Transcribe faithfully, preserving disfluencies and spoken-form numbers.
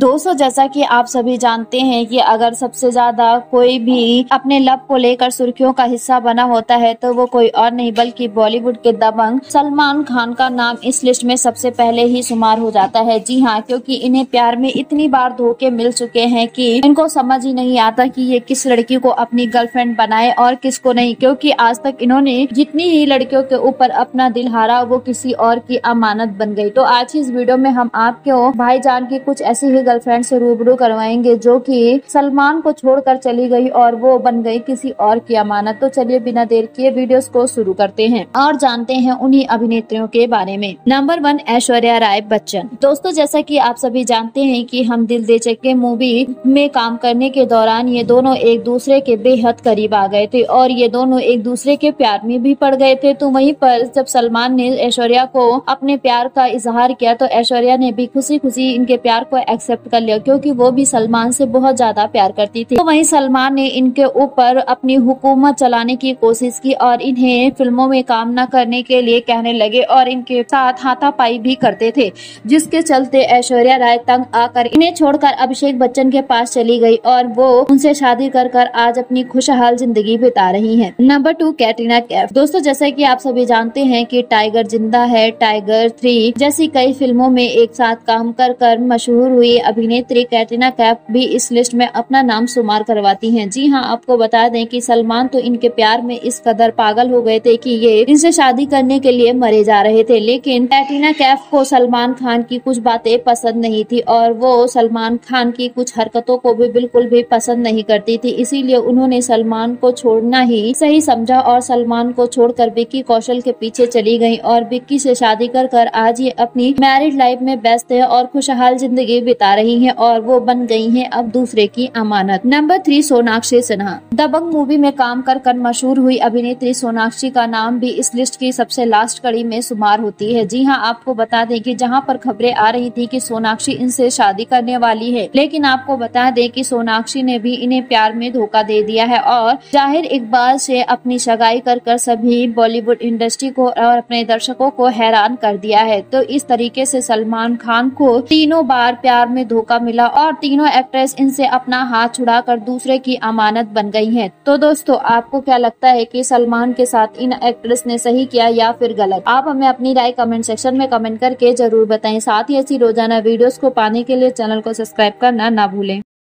दोस्तों जैसा कि आप सभी जानते हैं कि अगर सबसे ज्यादा कोई भी अपने लव को लेकर सुर्खियों का हिस्सा बना होता है तो वो कोई और नहीं बल्कि बॉलीवुड के दबंग सलमान खान का नाम इस लिस्ट में सबसे पहले ही शुमार हो जाता है। जी हाँ, क्योंकि इन्हें प्यार में इतनी बार धोखे मिल चुके हैं कि इनको समझ ही नहीं आता कि ये किस लड़की को अपनी गर्लफ्रेंड बनाए और किसको नहीं, क्योंकि आज तक इन्होंने जितनी ही लड़कियों के ऊपर अपना दिल हारा वो किसी और की अमानत बन गई। तो आज इस वीडियो में हम आपको भाईजान की कुछ ऐसी ही गर्लफ्रेंड से रूबरू करवाएंगे जो कि सलमान को छोड़कर चली गई और वो बन गई किसी और की अमानत। तो चलिए बिना देर किए वीडियोस को शुरू करते हैं और जानते हैं उन्हीं अभिनेत्रियों के बारे में। Number one, Aishwarya Rai Bachchan. दोस्तों जैसा कि आप सभी जानते हैं कि हम दिल दे चुके मूवी में काम करने के दौरान ये दोनों एक दूसरे के बेहद करीब आ गए थे और ये दोनों एक दूसरे के प्यार में भी पड़ गए थे। तो वहीं पर जब सलमान ने ऐश्वर्या को अपने प्यार का इजहार किया तो ऐश्वर्या ने भी खुशी खुशी इनके प्यार को एक्सेप्ट कर लिया, क्योंकि वो भी सलमान से बहुत ज्यादा प्यार करती थी। तो वहीं सलमान ने इनके ऊपर अपनी हुकूमत चलाने की कोशिश की और इन्हें फिल्मों में काम न करने के लिए कहने लगे और इनके साथ हाथापाई भी करते थे, जिसके चलते ऐश्वर्या राय तंग आकर इन्हें छोड़कर अभिषेक बच्चन के पास चली गई और वो उनसे शादी कर कर आज अपनी खुशहाल जिंदगी बिता रही है। Number two, Katrina Kaif. दोस्तों जैसे की आप सभी जानते हैं की टाइगर जिंदा है, टाइगर थ्री जैसी कई फिल्मों में एक साथ काम कर कर मशहूर हुई अभिनेत्री कैटरीना कैफ भी इस लिस्ट में अपना नाम शुमार करवाती हैं। जी हाँ, आपको बता दें कि सलमान तो इनके प्यार में इस कदर पागल हो गए थे कि ये इनसे शादी करने के लिए मरे जा रहे थे, लेकिन कैटरीना कैफ को सलमान खान की कुछ बातें पसंद नहीं थी और वो सलमान खान की कुछ हरकतों को भी बिल्कुल भी पसंद नहीं करती थी, इसीलिए उन्होंने सलमान को छोड़ना ही सही समझा और सलमान को छोड़कर विक्की कौशल के पीछे चली गयी और विक्की से शादी कर कर आज ये अपनी मैरिड लाइफ में व्यस्त है और खुशहाल जिंदगी बिता रहे रही हैं और वो बन गई हैं अब दूसरे की अमानत। Number three, Sonakshi Sinha. Dabangg movie में काम कर कर मशहूर हुई अभिनेत्री सोनाक्षी का नाम भी इस लिस्ट की सबसे लास्ट कड़ी में शुमार होती है। जी हाँ, आपको बता दें कि जहाँ पर खबरें आ रही थी कि सोनाक्षी इनसे शादी करने वाली है, लेकिन आपको बता दें कि सोनाक्षी ने भी इन्हें प्यार में धोखा दे दिया है और जावेद इकबाल से अपनी सगाई कर कर सभी बॉलीवुड इंडस्ट्री को और अपने दर्शकों को हैरान कर दिया है। तो इस तरीके से सलमान खान को तीनों बार प्यार में धोखा मिला और तीनों एक्ट्रेस इनसे अपना हाथ छुड़ाकर दूसरे की अमानत बन गई हैं। तो दोस्तों आपको क्या लगता है कि सलमान के साथ इन एक्ट्रेस ने सही किया या फिर गलत? आप हमें अपनी राय कमेंट सेक्शन में कमेंट करके जरूर बताएं। साथ ही ऐसी रोजाना वीडियोस को पाने के लिए चैनल को सब्सक्राइब करना ना भूलें।